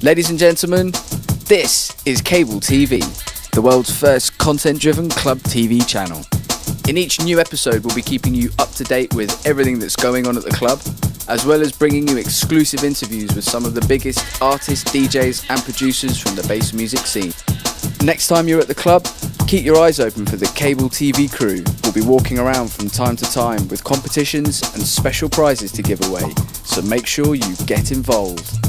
Ladies and gentlemen, this is Cable TV, the world's first content-driven club TV channel. In each new episode, we'll be keeping you up to date with everything that's going on at the club, as well as bringing you exclusive interviews with some of the biggest artists, DJs and producers from the bass music scene. Next time you're at the club, keep your eyes open for the Cable TV crew. We'll be walking around from time to time with competitions and special prizes to give away, so make sure you get involved.